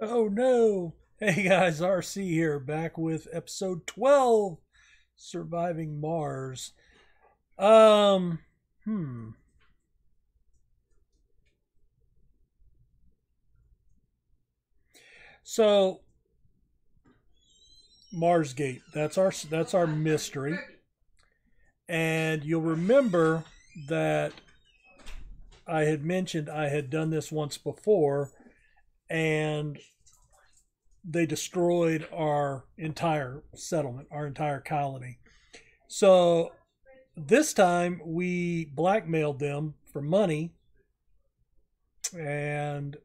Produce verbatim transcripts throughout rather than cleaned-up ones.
Oh no! Hey guys, R C here, back with episode twelve, Surviving Mars. Um, hmm. So, Mars Gate. That's our that's our mystery, and you'll remember that I had mentioned I had done this once before. And they destroyed our entire settlement, our entire colony. So this time we blackmailed them for money, and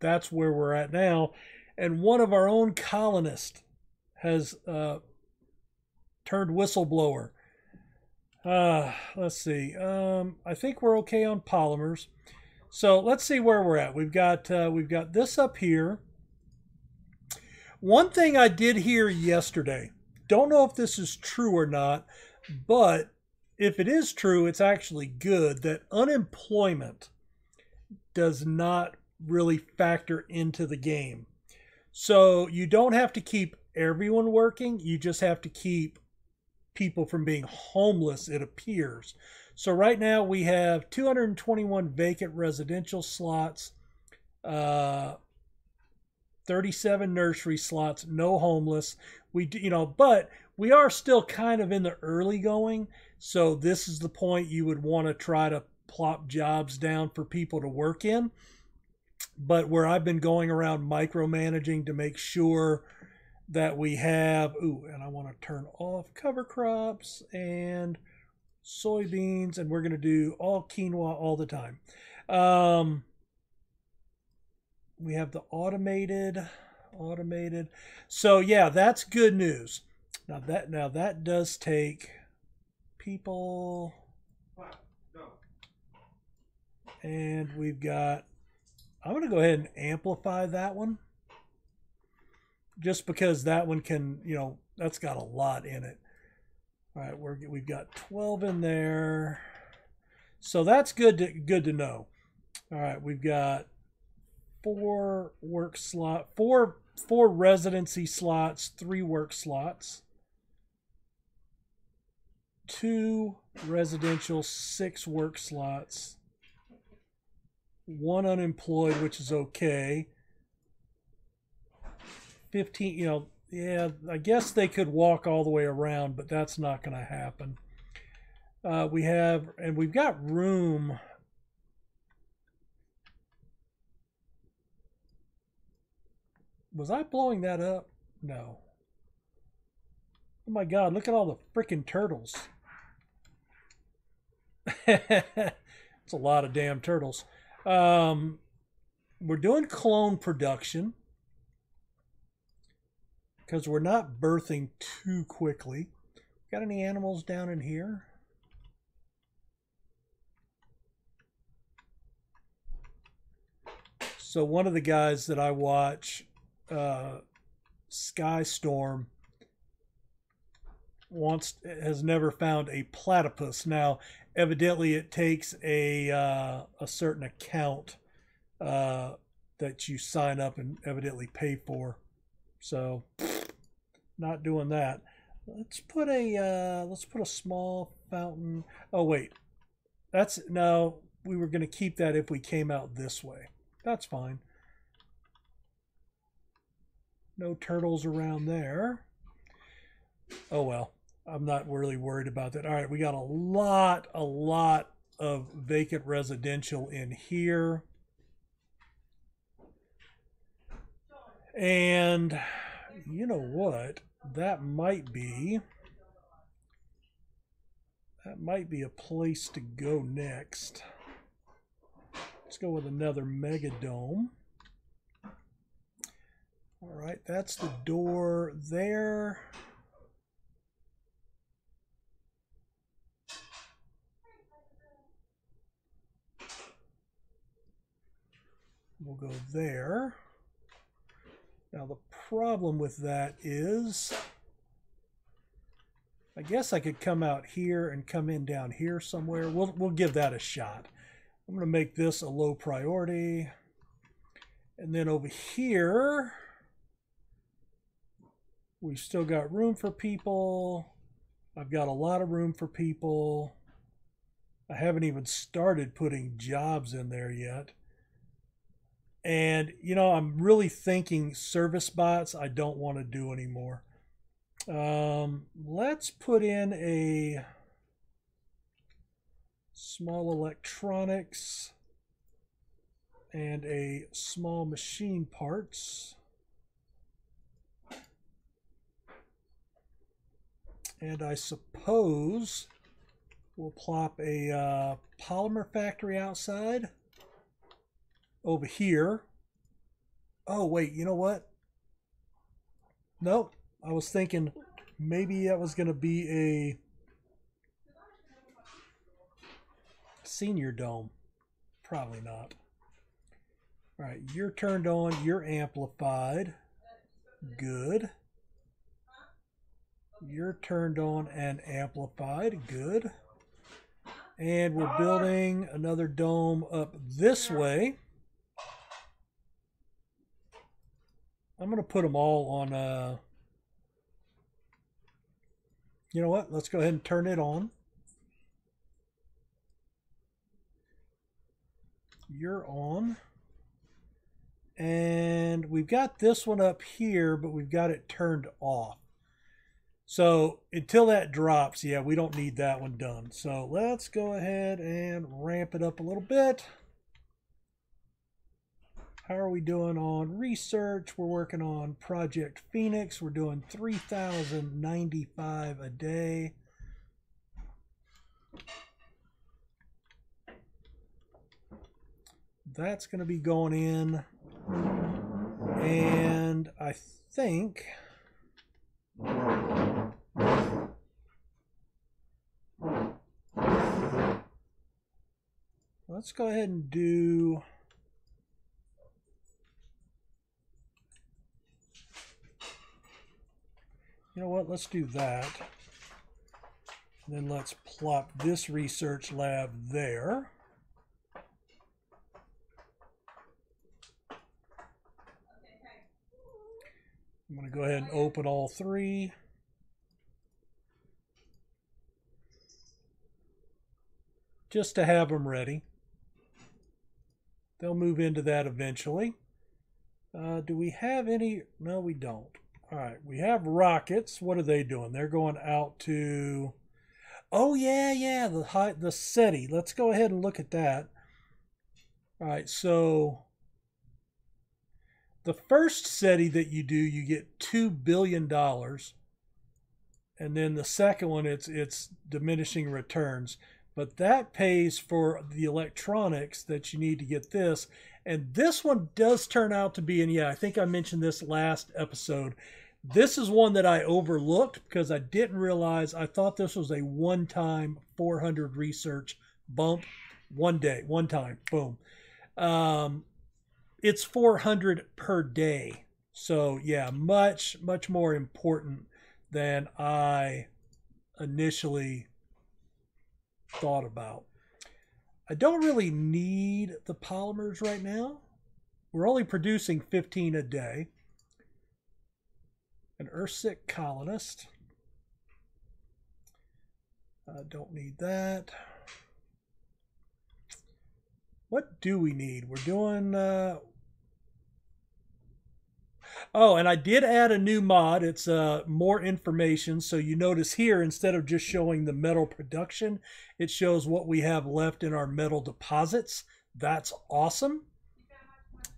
that's where we're at now. And one of our own colonists has uh, turned whistleblower. Uh, let's see. Um, I think we're okay on polymers. So let's see where we're at. We've got uh, we've got this up here. One thing I did hear yesterday, don't know if this is true or not, but if it is true, it's actually good, that unemployment does not really factor into the game. So you don't have to keep everyone working. You just have to keep people from being homeless, it appears. So right now we have two hundred twenty-one vacant residential slots, uh, thirty-seven nursery slots, no homeless. We do, you know, but we are still kind of in the early going. So this is the point you would want to try to plop jobs down for people to work in. But where I've been going around micromanaging to make sure that we have, ooh, and I want to turn off cover crops and soybeans, and we're going to do all quinoa all the time. Um, we have the automated, automated. So yeah, that's good news. Now that now that does take people, and we've got. I'm going to go ahead and amplify that one, just because that one can, you know, that's got a lot in it. All right, we're, we've got twelve in there, so that's good to good to know. All right, we've got four work slot, four four residency slots, three work slots, two residential, six work slots, one unemployed, which is okay. Fifteen, you know. Yeah, I guess they could walk all the way around, but that's not going to happen. Uh, we have, and we've got room. Was I blowing that up? No. Oh my God, look at all the freaking turtles. It's a lot of damn turtles. Um, we're doing clone production, because we're not birthing too quickly. Got any animals down in here? So one of the guys that I watch, uh, Skystorm, wants has never found a platypus. Now, evidently, it takes a uh, a certain account uh, that you sign up and evidently pay for. So, not doing that. Let's put a uh, let's put a small fountain. Oh wait, that's no. We were going to keep that if we came out this way. That's fine. No turtles around there. Oh well, I'm not really worried about that. All right, we got a lot, a lot of vacant residential in here. And you know what? That might be that might be a place to go next. Let's go with another megadome. All right, that's the door there. We'll go there. Now the problem with that is, I guess I could come out here and come in down here somewhere. We'll, we'll give that a shot. I'm going to make this a low priority. And then over here, we've still got room for people. I've got a lot of room for people. I haven't even started putting jobs in there yet. And, you know, I'm really thinking service bots I don't want to do anymore. Um, let's put in a small electronics and a small machine parts. And I suppose we'll plop a uh, polymer factory outside over here. Oh, wait, you know what? Nope. I was thinking maybe that was going to be a senior dome. Probably not. All right, you're turned on. You're amplified. Good. You're turned on and amplified. Good. And we're building another dome up this way. I'm going to put them all on... Uh, you know what? Let's go ahead and turn it on. You're on. And we've got this one up here, but we've got it turned off. So until that drops, yeah, we don't need that one done. So let's go ahead and ramp it up a little bit. How are we doing on research? We're working on Project Phoenix. We're doing three thousand ninety-five a day. That's going to be going in. And I think... let's go ahead and do... you know what? Let's do that. And then let's plop this research lab there. I'm going to go ahead and open all three. Just to have them ready. They'll move into that eventually. Uh, do we have any? No, we don't. All right, we have rockets. What are they doing? They're going out to... oh, yeah, yeah, the high, the SETI. Let's go ahead and look at that. All right, so the first SETI that you do, you get two billion dollars. And then the second one, it's, it's diminishing returns. But that pays for the electronics that you need to get this. And this one does turn out to be, and yeah, I think I mentioned this last episode. This is one that I overlooked because I didn't realize. I thought this was a one-time four hundred research bump. One day, one time, boom. Um, it's four hundred per day. So yeah, much, much more important than I initially thought about. I don't really need the polymers right now. We're only producing fifteen a day. An Earthsick colonist. I don't need that. What do we need? We're doing... Uh... oh, and I did add a new mod. It's uh, more information. So you notice here, instead of just showing the metal production, it shows what we have left in our metal deposits. That's awesome.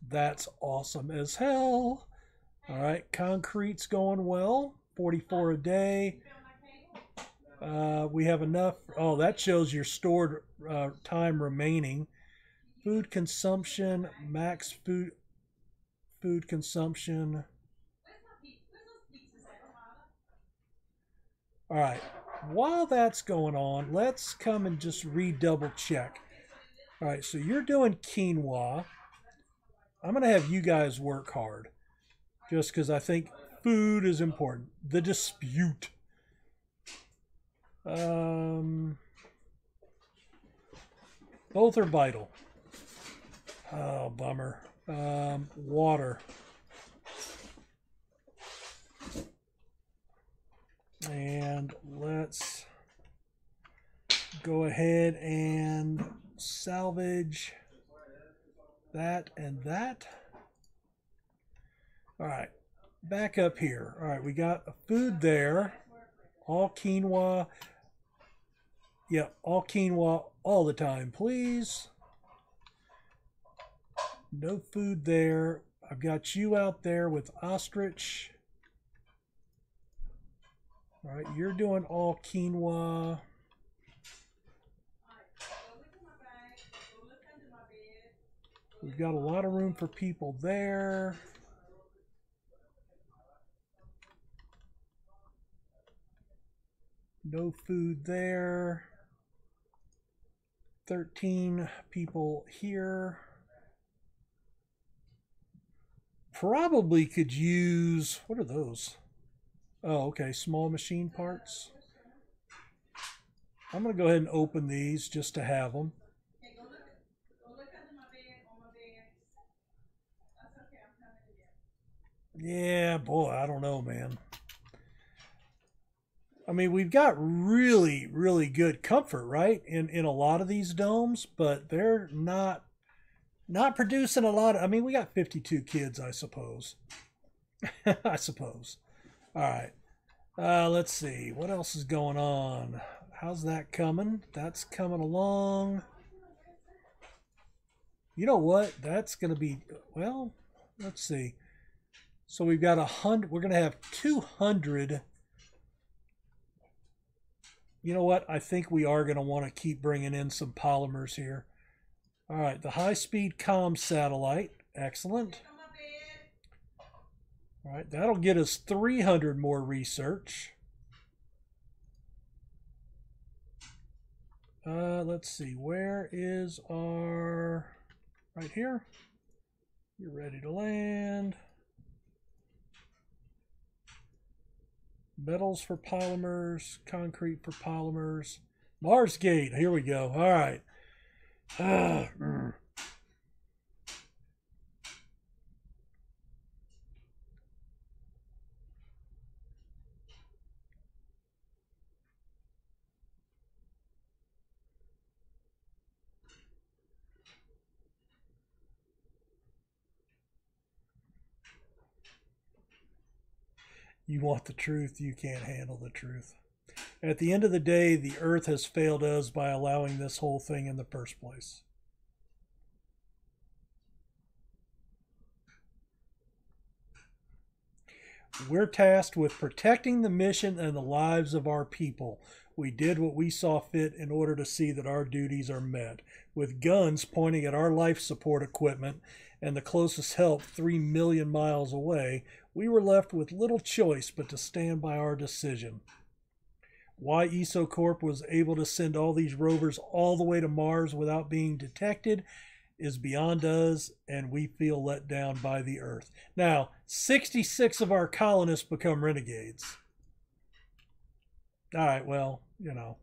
That's awesome as hell. All right, concrete's going well. forty-four a day. Uh, we have enough. Oh, that shows your stored uh, time remaining. Food consumption, max food. Food consumption. All right. While that's going on, let's come and just redouble check. All right. So you're doing quinoa. I'm going to have you guys work hard just because I think food is important. The dispute. Um, both are vital. Oh, bummer. um, water. And let's go ahead and salvage that and that. All right, back up here. All right, we got food there. All quinoa. Yeah, all quinoa all the time, please. No food there. I've got you out there with ostrich. All right, you're doing all quinoa. We've got a lot of room for people there. No food there. thirteen people here. Probably could use, what are those? Oh, okay, small machine parts. I'm going to go ahead and open these just to have them. Yeah, boy, I don't know, man. I mean, we've got really, really good comfort, right, in, in a lot of these domes, but they're not not producing a lot of, I mean, we got fifty-two kids, I suppose. I suppose. All right. Uh, let's see. What else is going on? How's that coming? That's coming along. You know what? That's going to be, well, let's see. So we've got a hundred, we're going to have two hundred. You know what? I think we are going to want to keep bringing in some polymers here. All right, the high-speed comm satellite. Excellent. All right, that'll get us three hundred more research. Uh, let's see, where is our... Right here. You're ready to land. Metals for polymers, concrete for polymers. Mars Gate, here we go. All right. Ah, mm. You want the truth, you can't handle the truth. At the end of the day, the Earth has failed us by allowing this whole thing in the first place. We're tasked with protecting the mission and the lives of our people. We did what we saw fit in order to see that our duties are met, with guns pointing at our life support equipment and the closest help three million miles away. We were left with little choice but to stand by our decision. Why ESOCORP was able to send all these rovers all the way to Mars without being detected is beyond us, and we feel let down by the Earth. Now, sixty-six of our colonists become renegades. All right, well, you know.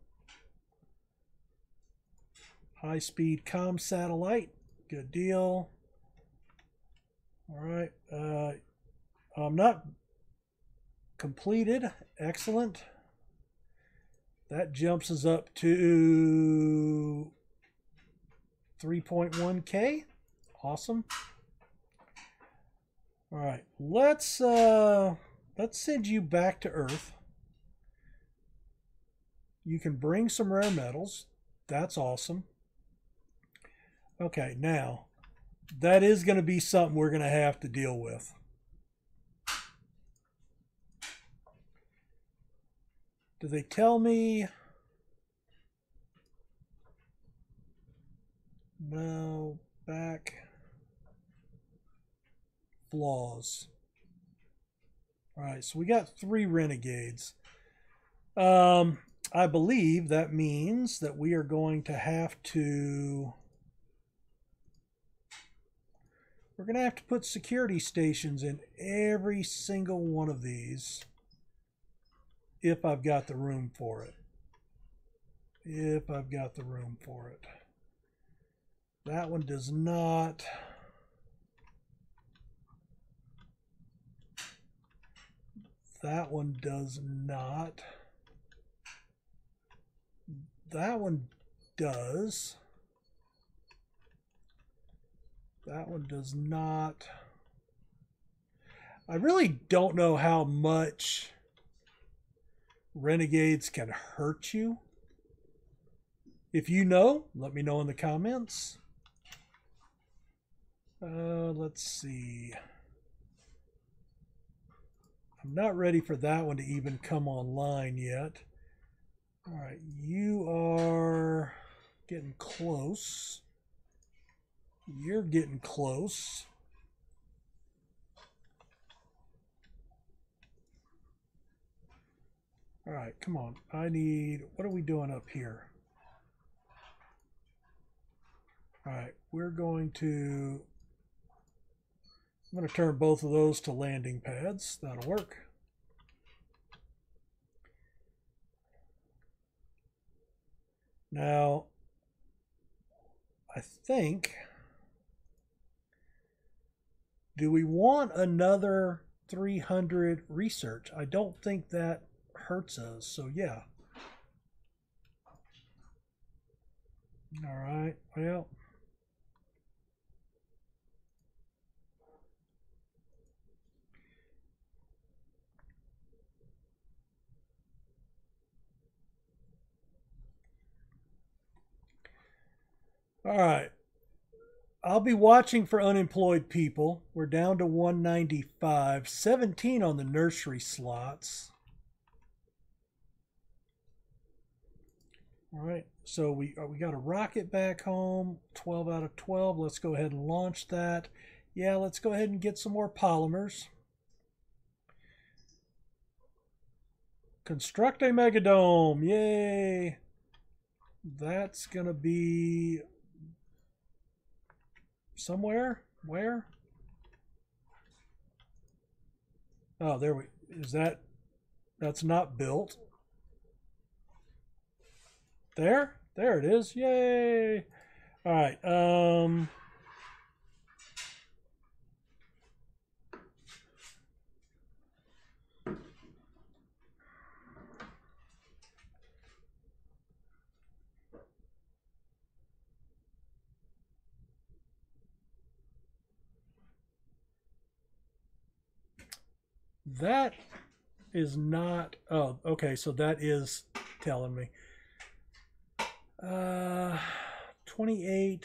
High-speed comm satellite. Good deal. All right. Uh, I'm not completed. Excellent. That jumps us up to three point one K. Awesome. All right, let's uh, let's send you back to Earth. You can bring some rare metals. That's awesome. Okay, now that is going to be something we're going to have to deal with. Do they tell me? No, back. Flaws. All right, so we got three renegades. Um, I believe that means that we are going to have to... We're going to have to put security stations in every single one of these. If I've got the room for it. If I've got the room for it. That one does not. That one does not. That one does. That one does not. I really don't know how much renegades can hurt you. If you know, let me know in the comments. Uh, let's see. I'm not ready for that one to even come online yet. All right, you are getting close. You're getting close. All right, come on. I need, what are we doing up here? All right, we're going to, I'm going to turn both of those to landing pads. That'll work. Now, I think, do we want another three hundred research? I don't think that hurts us, so yeah. All right, well. All right. I'll be watching for unemployed people. We're down to one ninety-five, seventeen on the nursery slots. All right, so we we got a rocket back home, twelve out of twelve. Let's go ahead and launch that. Yeah, let's go ahead and get some more polymers. Construct a megadome, yay. That's gonna be somewhere? Where? Oh, there we... Is that... That's not built. There? There it is. Yay! Alright, um... That is not, oh, okay, so that is telling me. Uh, twenty-eight,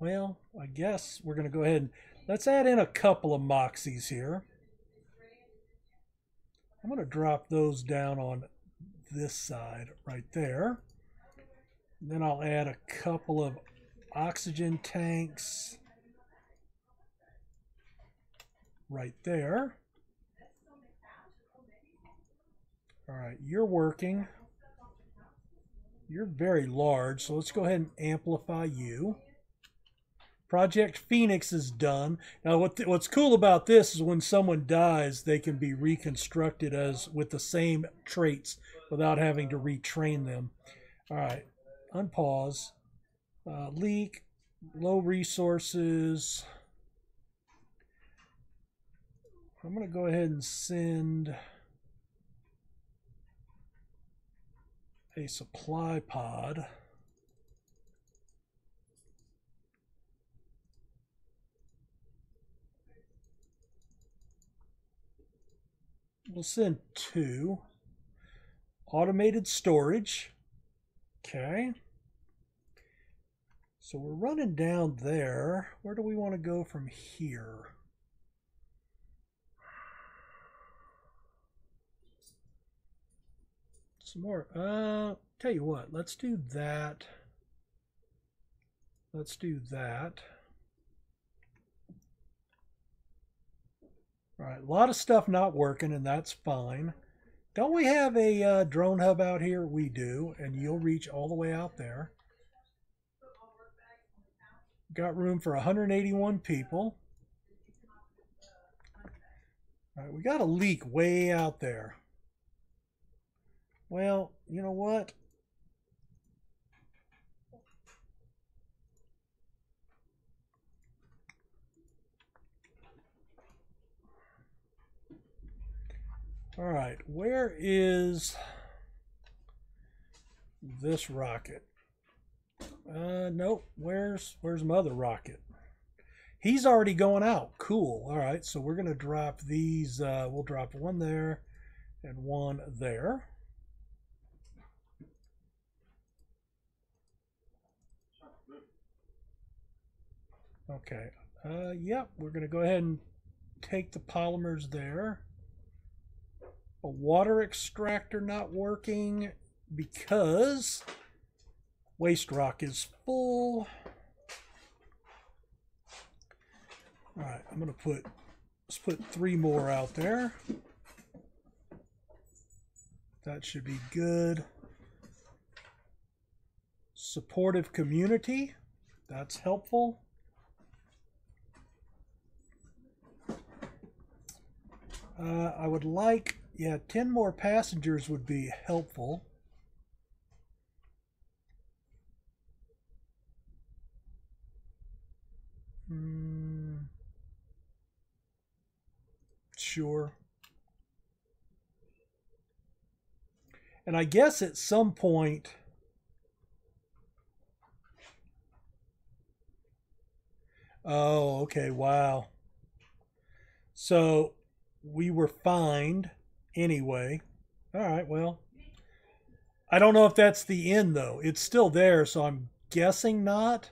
well, I guess we're gonna go ahead and, let's add in a couple of moxies here. I'm gonna drop those down on this side right there. And then I'll add a couple of oxygen tanks right there. All right, you're working. You're very large, so let's go ahead and amplify you. Project Phoenix is done. Now, what what's cool about this is when someone dies, they can be reconstructed as with the same traits without having to retrain them. All right, unpause. Uh, leak, low resources. I'm going to go ahead and send a supply pod . We'll send two automated storage. Okay, so we're running down there. Where do we want to go from here? Some more. Uh, tell you what, let's do that. Let's do that. All right, a lot of stuff not working, and that's fine. Don't we have a uh, drone hub out here? We do, and you'll reach all the way out there. Got room for one hundred eighty-one people. All right, we got a leak way out there. Well, you know what? All right, where is this rocket? Uh, nope, where's, where's my other rocket? He's already going out, cool. All right, so we're gonna drop these, uh, we'll drop one there and one there. Okay, uh, yep, we're gonna go ahead and take the polymers there. A water extractor not working because waste rock is full. All right, I'm gonna put, let's put three more out there. That should be good. Supportive community, that's helpful. Uh, I would like, yeah, ten more passengers would be helpful. Mm, sure. And I guess at some point, oh, okay, wow. So we were fined anyway. All right, well, I don't know if that's the end, though. It's still there, so I'm guessing not.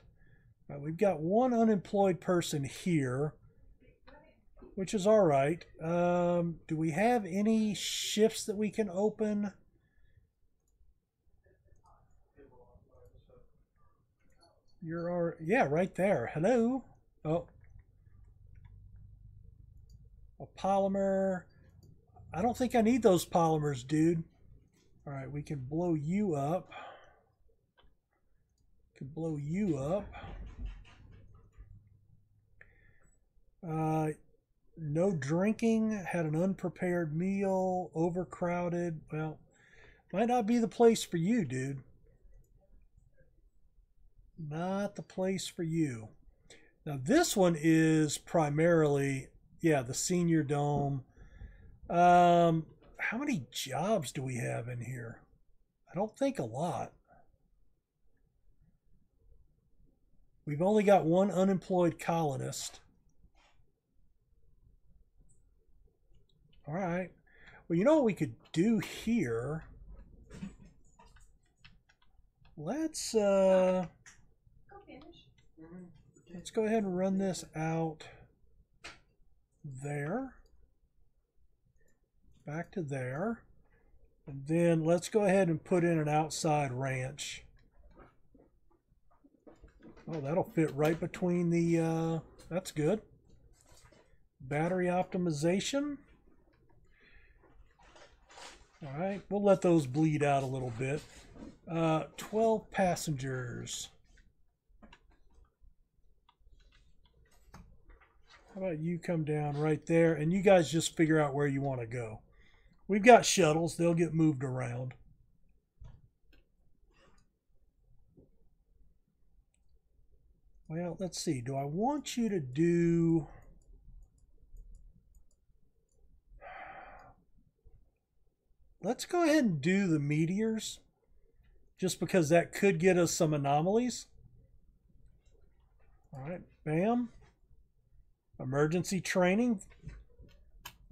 All right, we've got one unemployed person here, which is all right. Um, do we have any shifts that we can open? You're our, yeah, right there. Hello. Oh. A polymer. I don't think I need those polymers, dude. All right, we can blow you up. Can blow you up. Uh, no drinking. Had an unprepared meal. Overcrowded. Well, might not be the place for you, dude. Not the place for you. Now this one is primarily, yeah, the senior dome. Um, how many jobs do we have in here? I don't think a lot. We've only got one unemployed colonist. All right. Well, you know what we could do here? Let's uh let's go ahead and run this out there, back to there, and then let's go ahead and put in an outside ranch. Oh, that'll fit right between the, uh, that's good. Battery optimization. All right, we'll let those bleed out a little bit. Uh, twelve passengers. How about you come down right there, and you guys just figure out where you want to go. We've got shuttles. They'll get moved around. Well, let's see. Do I want you to do... Let's go ahead and do the meteors, just because that could get us some anomalies. All right, bam. Emergency training.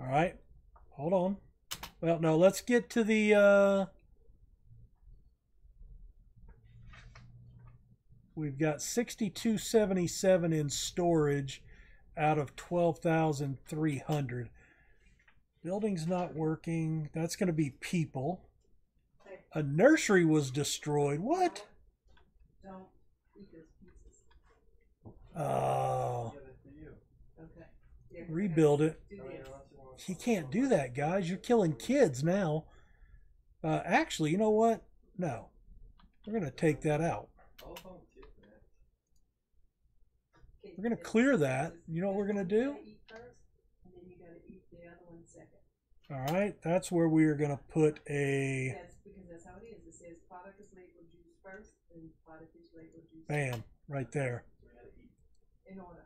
All right, hold on. Well, no, let's get to the uh we've got sixty-two seventy-seven in storage out of twelve thousand three hundred. Building's not working. That's going to be people. A nursery was destroyed. What? Don't eat those pieces. Oh, rebuild it. He can't do that, guys. You're killing kids now. Uh, actually, you know what? No. We're going to take that out. We're going to clear that. You know what we're going to do? All right. That's where we are going to put a... Bam. Right there. In order.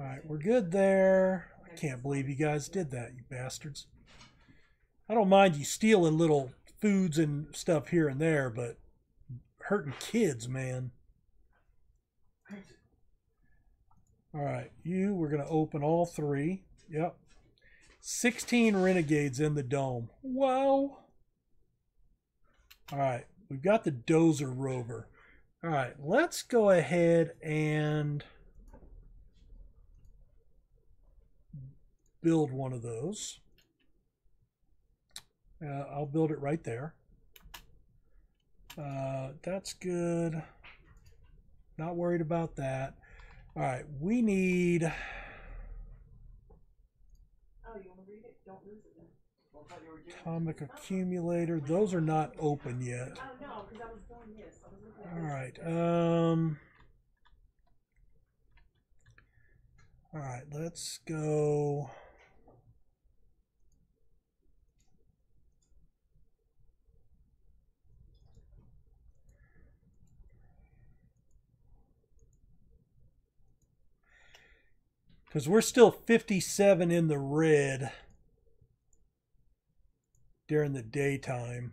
All right, we're good there. I can't believe you guys did that, you bastards. I don't mind you stealing little foods and stuff here and there, but hurting kids, man. All right, you, we're going to open all three. Yep. sixteen renegades in the dome. Wow. All right, we've got the Dozer rover. All right, let's go ahead and build one of those. Uh, I'll build it right there. Uh, that's good. Not worried about that. All right, we need... Oh, you want to read it? Don't lose it then. Atomic accumulator. Those are not open yet. Oh, no, because I was doing this. I was looking at all right. Um, all right, let's go. Because we're still fifty-seven in the red during the daytime.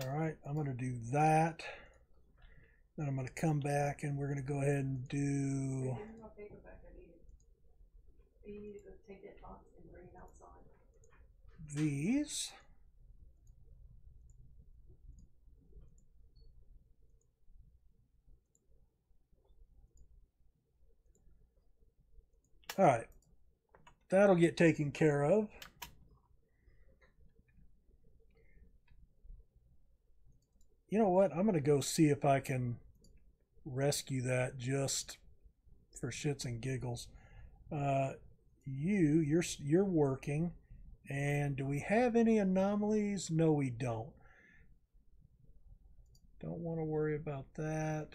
All right, I'm going to do that. Then I'm going to come back and we're going to go ahead and do... these. All right, that'll get taken care of. You know what? I'm going to go see if I can rescue that just for shits and giggles. Uh, you, you're, you're working. And do we have any anomalies? No, we don't. Don't want to worry about that.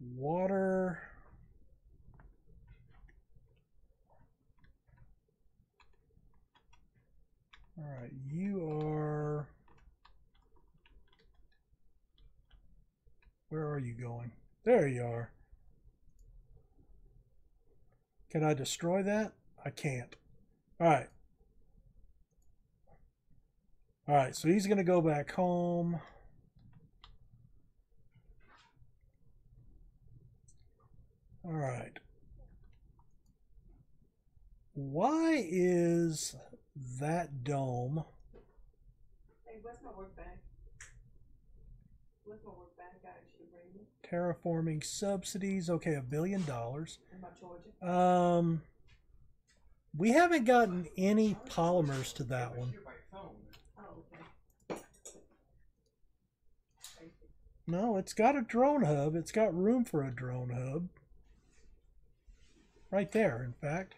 Water... All right, you are, where are you going? There you are. Can I destroy that? I can't. All right. All right, so he's going to go back home. All right. Why is... that dome. Hey, where's my work bag? Where's my work bag? I should bring it. Terraforming subsidies. Okay, a billion dollars. Um, we haven't gotten any polymers to that one. No, it's got a drone hub. It's got room for a drone hub. Right there, in fact.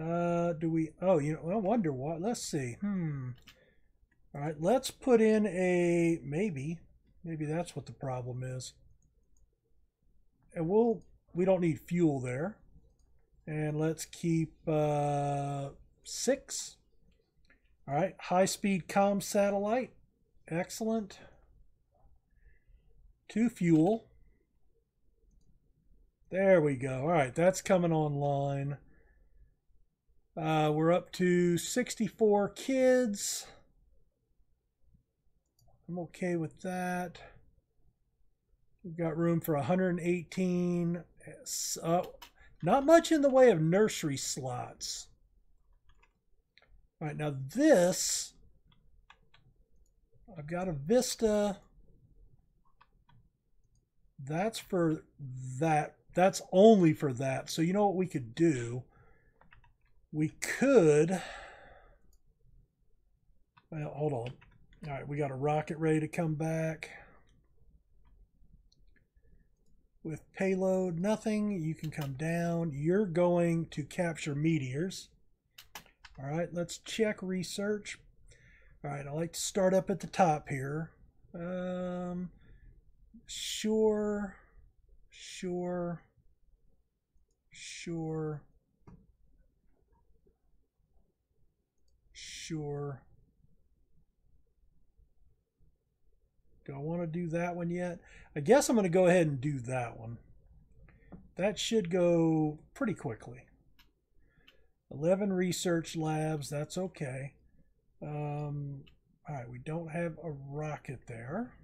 Uh, do we, oh, you know, I wonder what, let's see, hmm. All right, let's put in a, maybe, maybe that's what the problem is. And we'll, we don't need fuel there. And let's keep uh, six. All right, high-speed comm satellite, excellent. Two fuel. There we go, all right, that's coming online. Uh, we're up to sixty-four kids. I'm okay with that. We've got room for one hundred eighteen. Uh, not much in the way of nursery slots. All right, now this, I've got a Vista. That's for that. That's only for that. So you know what we could do? We could, well, hold on. All right, we got a rocket ready to come back. With payload, nothing, you can come down. You're going to capture meteors. All right, let's check research. All right, I like to start up at the top here. Um, sure, sure, sure. sure. Do I want to do that one yet? I guess I'm going to go ahead and do that one. That should go pretty quickly. eleven research labs, that's okay. Um, all right, we don't have a rocket there.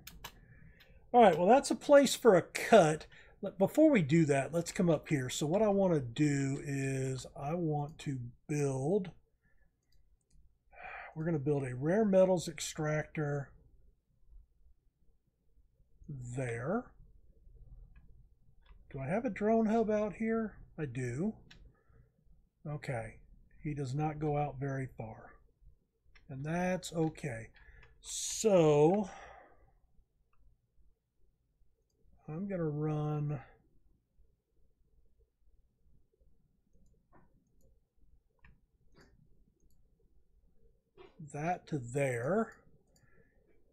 All right, well, that's a place for a cut. Before we do that, let's come up here. So what I want to do is I want to build. We're going to build a rare metals extractor there. Do I have a drone hub out here? I do. Okay. He does not go out very far. And that's okay. So I'm going to run that to there.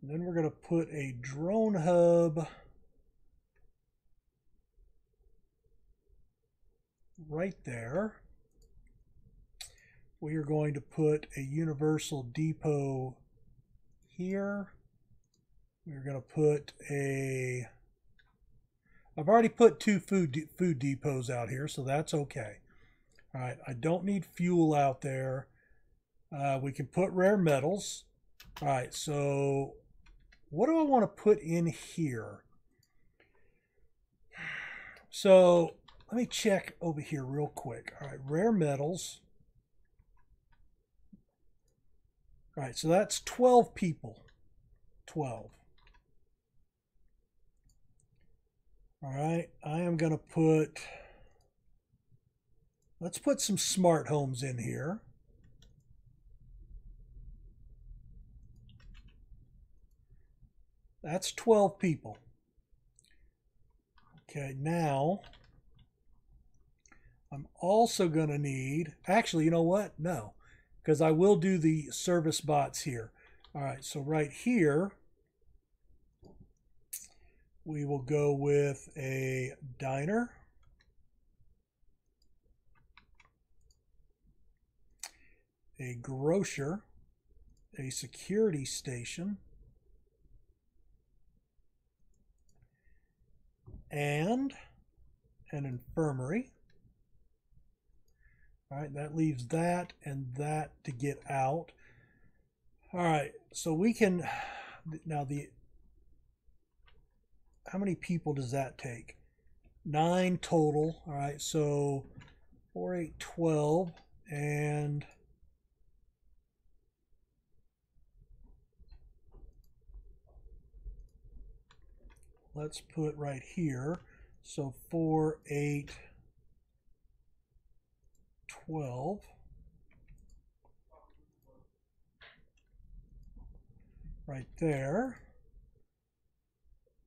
And then we're going to put a drone hub right there. We are going to put a universal depot here. We're going to put a... I've already put two food de food depots out here, so that's okay. All right, I don't need fuel out there. Uh, we can put rare metals. All right, so what do I want to put in here? So let me check over here real quick. All right, rare metals. All right, so that's twelve people. twelve. All right, I am going to put, let's put some smart homes in here. That's twelve people. Okay, now I'm also going to need, actually, you know what? No, because I will do the service bots here. All right, so right here, we will go with a diner. A grocer. A security station. And an infirmary. All right, that leaves that and that to get out. All right, so we can... Now the... How many people does that take? Nine total. All right, so four, eight, twelve, and let's put right here. So four, eight, twelve. Right there.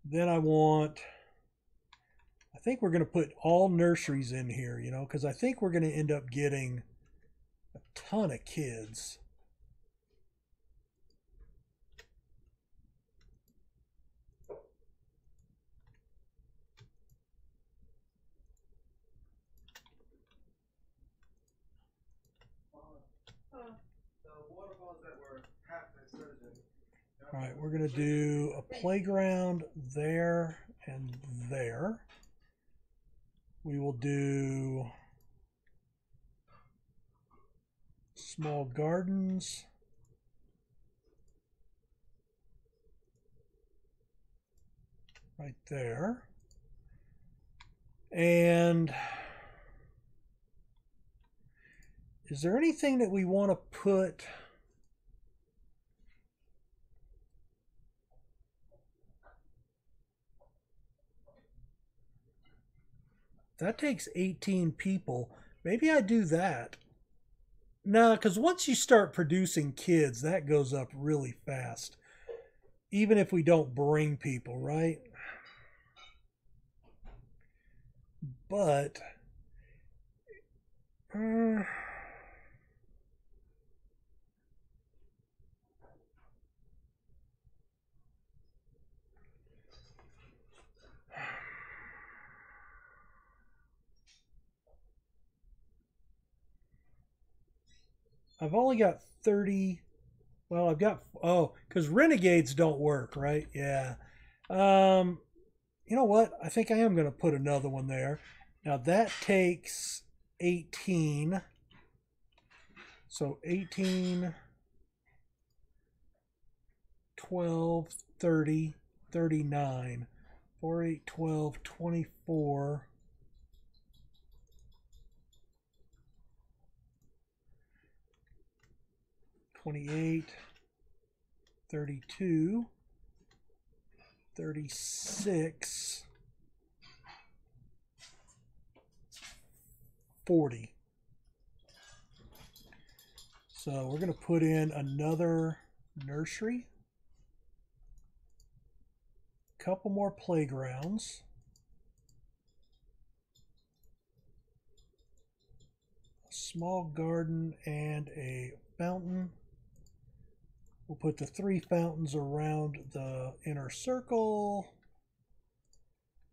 Then I want, I think we're going to put all nurseries in here, you know, because I think we're going to end up getting a ton of kids. All right, we're going to do a playground there and there. We will do small gardens. Right there. And is there anything that we want to put... That takes eighteen people. Maybe I do that. No, because once you start producing kids, that goes up really fast. Even if we don't bring people, right? But... Uh, I've only got thirty Well, I've got, oh, because renegades don't work, right? Yeah. Um, you know what? I think I am going to put another one there. Now that takes eighteen. So eighteen, twelve, thirty, thirty-nine. four, eight, twelve, twenty-four. twenty-eight, thirty-two, thirty-six, forty. So we're going to put in another nursery, a couple more playgrounds, a small garden, and a fountain. We'll put the three fountains around the inner circle.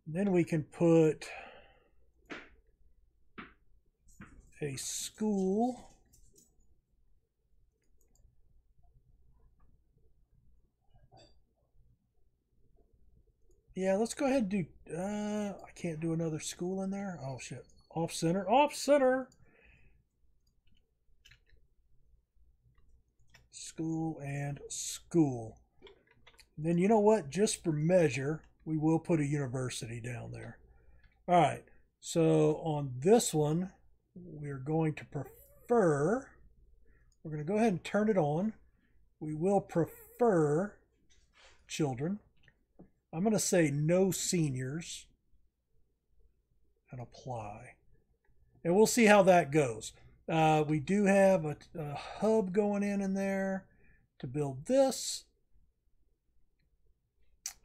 And then we can put a school. Yeah, let's go ahead and do, uh, I can't do another school in there. Oh shit, off center, off center. School and school. And then you know what? Just for measure, we will put a university down there. All right. So on this one, we're going to prefer. We're going to go ahead and turn it on. We will prefer children. I'm going to say no seniors and apply. And we'll see how that goes. Uh, we do have a, a hub going in in there to build this.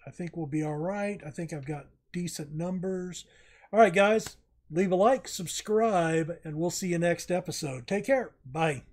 I think we'll be all right. I think I've got decent numbers. All right, guys, leave a like, subscribe, and we'll see you next episode. Take care. Bye.